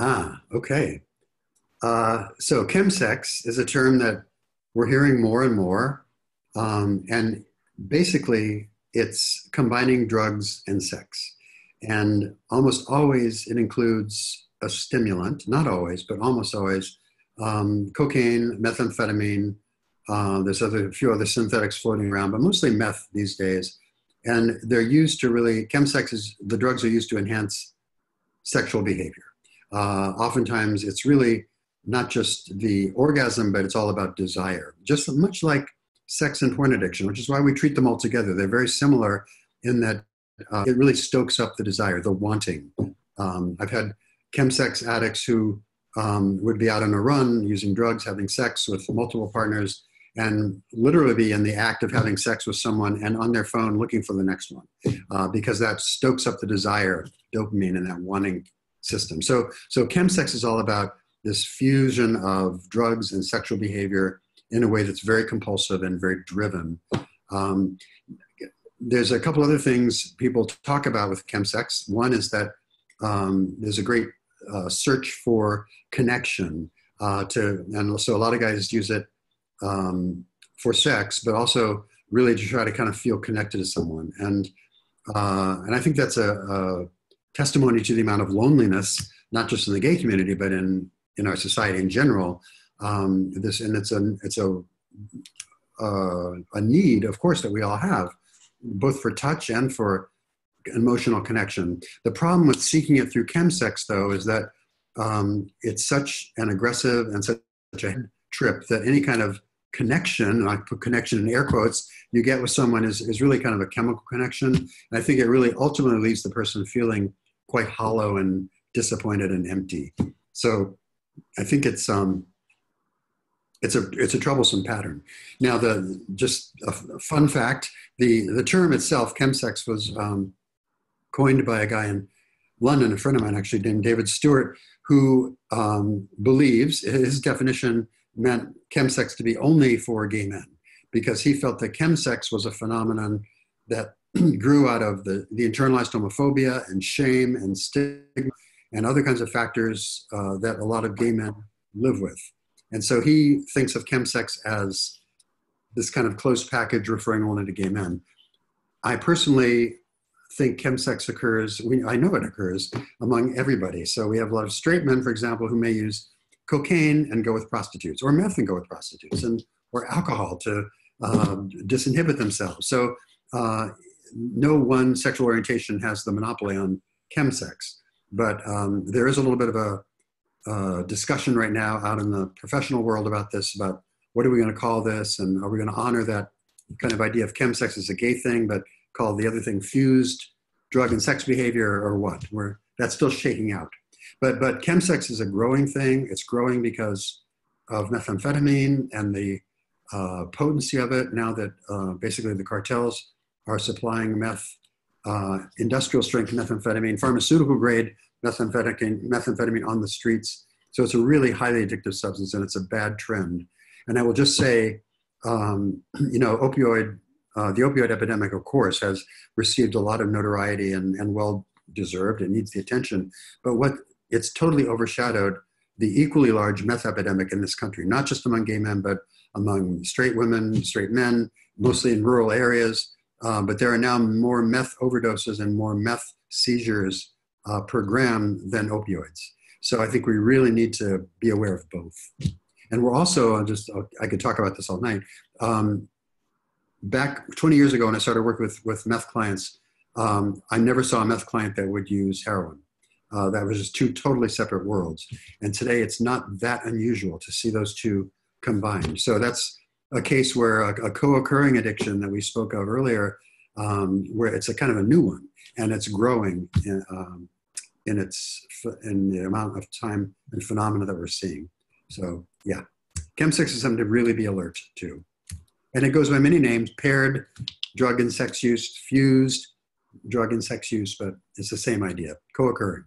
Ah, okay. So chemsex is a term that we're hearing more and more. And basically, it's combining drugs and sex. And almost always it includes a stimulant, not always, but almost always, cocaine, methamphetamine. There's a few other synthetics floating around, but mostly meth these days. And they're used to really, chemsex is, the drugs are used to enhance sexual behavior. Oftentimes it's really not just the orgasm, but it's all about desire. Just much like sex and porn addiction, which is why we treat them all together. They're very similar in that it really stokes up the desire, the wanting. I've had chemsex addicts who would be out on a run using drugs, having sex with multiple partners, and literally be in the act of having sex with someone and on their phone looking for the next one, because that stokes up the desire, dopamine, and that wanting system. So chemsex is all about this fusion of drugs and sexual behavior in a way that's very compulsive and very driven. There's a couple other things people talk about with chemsex. One is that there's a great search for connection and so a lot of guys use it for sex, but also really to try to kind of feel connected to someone. And I think that's a testimony to the amount of loneliness, not just in the gay community, but in our society in general. It's a need, of course, that we all have, both for touch and for emotional connection. The problem with seeking it through chemsex, though, is that it's such an aggressive and such a trip that any kind of connection, and I put connection in air quotes, you get with someone is really kind of a chemical connection. And I think it really ultimately leaves the person feeling quite hollow and disappointed and empty. So I think it's a troublesome pattern. Now, just a fun fact, the term itself, chemsex, was coined by a guy in London, a friend of mine actually, named David Stewart, who believes his definition meant chemsex to be only for gay men, because he felt that chemsex was a phenomenon that grew out of the internalized homophobia and shame and stigma and other kinds of factors that a lot of gay men live with. And so he thinks of chemsex as this kind of close package referring only to gay men. I personally think chemsex occurs, I know it occurs among everybody. So we have a lot of straight men, for example, who may use cocaine and go with prostitutes, or meth and go with prostitutes, or alcohol to disinhibit themselves. So no one sexual orientation has the monopoly on chemsex, but there is a little bit of a discussion right now out in the professional world about this, about what are we going to call this, and are we going to honor that kind of idea of chemsex as a gay thing, but call the other thing fused drug and sex behavior, or what? That's still shaking out. But chemsex is a growing thing. It's growing because of methamphetamine and the potency of it, now that basically the cartels are supplying meth, industrial strength methamphetamine, pharmaceutical grade methamphetamine on the streets. So it's a really highly addictive substance, and it's a bad trend. And I will just say, the opioid epidemic, of course, has received a lot of notoriety and well-deserved. It needs the attention. But it's totally overshadowed the equally large meth epidemic in this country, not just among gay men, but among straight women, straight men, mostly in rural areas. But there are now more meth overdoses and more meth seizures per gram than opioids. So I think we really need to be aware of both. And we're also, I could talk about this all night. Back 20 years ago when I started working with meth clients, I never saw a meth client that would use heroin. That was just two totally separate worlds. And today it's not that unusual to see those two combined. So that's a case where a co-occurring addiction that we spoke of earlier, where it's a kind of a new one, and it's growing in the amount of time and phenomena that we're seeing. So yeah, chemsex is something to really be alert to. And it goes by many names: paired drug and sex use, fused drug and sex use, but it's the same idea, co-occurring.